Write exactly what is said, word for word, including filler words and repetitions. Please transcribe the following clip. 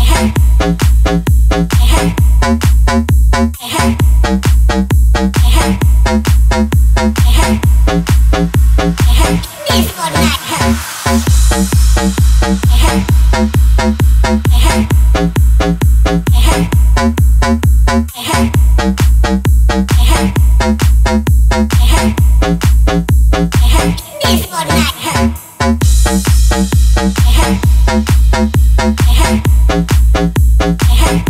Hey,